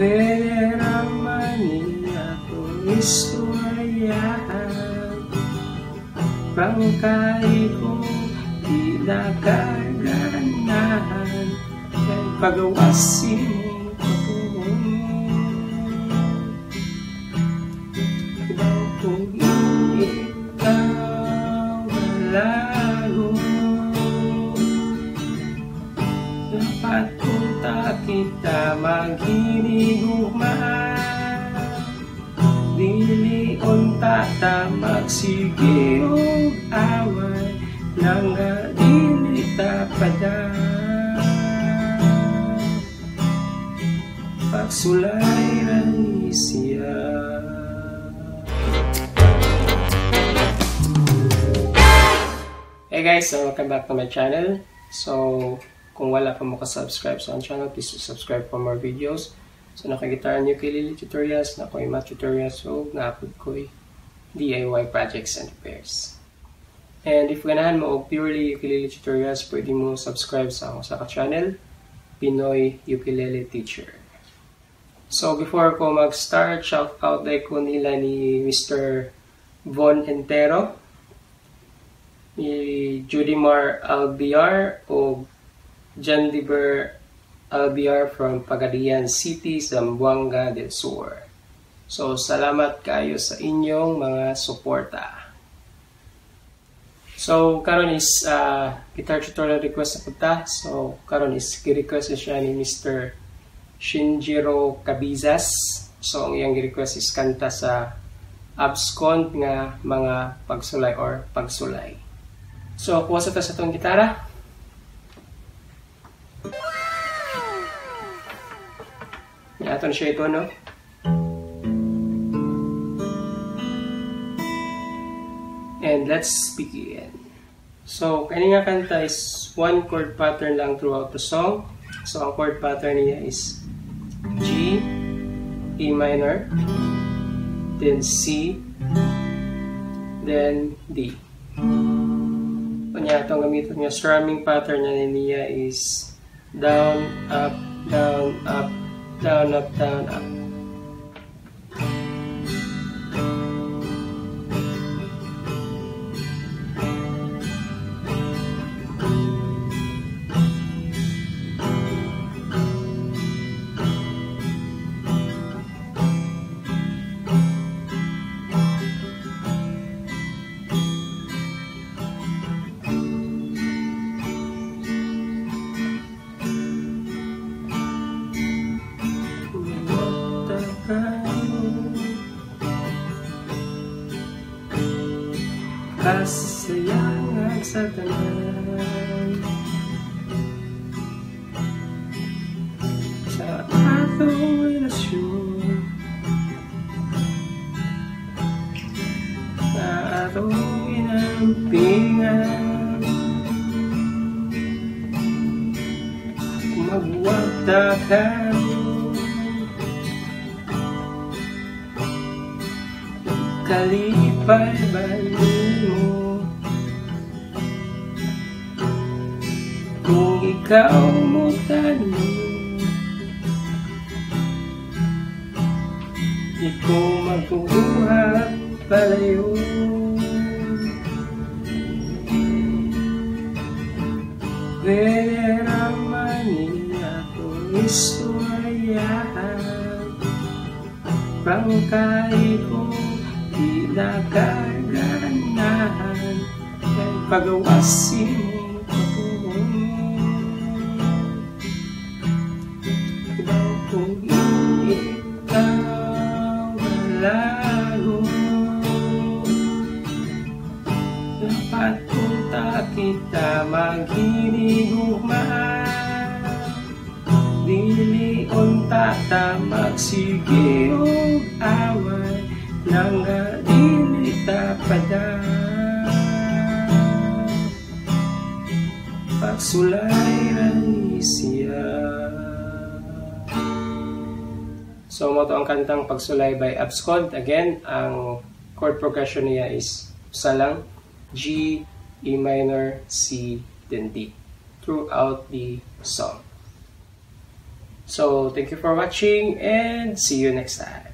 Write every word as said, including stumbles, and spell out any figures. Pera Manila kong istoryahan, pangkay kong pinagaganahan, kay pagawasin ako. Ibaw kong ikaw malago, dapat kong kita maghinihugman, dili unta ta magsige og away, nanga dili tapadan. Pagsulay rani siya. Hey guys, so welcome back to my channel. So kung wala pa mo ka-subscribe sa channel, please subscribe for more videos. So nakikita niyo kay Lily Tutorials, nakoy math tutorials, so na-upload ko'y D I Y projects and repairs. And if ganahan mo og purely ukulele tutorials, pwede mo subscribe sa akong saka channel, Pinoy Ukulele Teacher. So before ko mag-start, shout out day ko nila ni Mister Von Entero, ni Judymar Alvier, o Jandiver Alvier from Pagadian City, Zamboanga del Sur. So, salamat kayo sa inyong mga suporta. So, karon is uh, guitar tutorial request na punta. So, karon is gi-request siya ni Mister Shinjiro Kabizas. So, ang iyang gi-request is kanta sa Abscond nga mga pagsulay or pagsulay. So, kuha sa ta sa itong gitara. Aton siya ito, no? And let's begin. So, kanyang kanta is one chord pattern lang throughout the song. So, ang chord pattern niya is G, E minor, then C, then D. Kanya itong gamitin niya, strumming pattern niya niya is down, up, down, up, down, up, down, up. Kasayangan sa tanan, sa atong relasyon, sa atong inampingan. Magwagda kayo, kalipay bali mo. Kung ikaw mo tanong, di ko magkukuha palayo. Pwede ramanin akong istoryahan, pangkay ko pinagaganahan, kay pagawasin. Kung ikaw malago, dapat punta kita maghinihugman, dili unta ta magsige og away, nanga dili tapadan. Pagsulay rani siya. So, mo to ang kantang Pagsulay by Abscond. Again, ang chord progression niya is isa lang, G, E minor, C, then D, throughout the song. So thank you for watching and see you next time.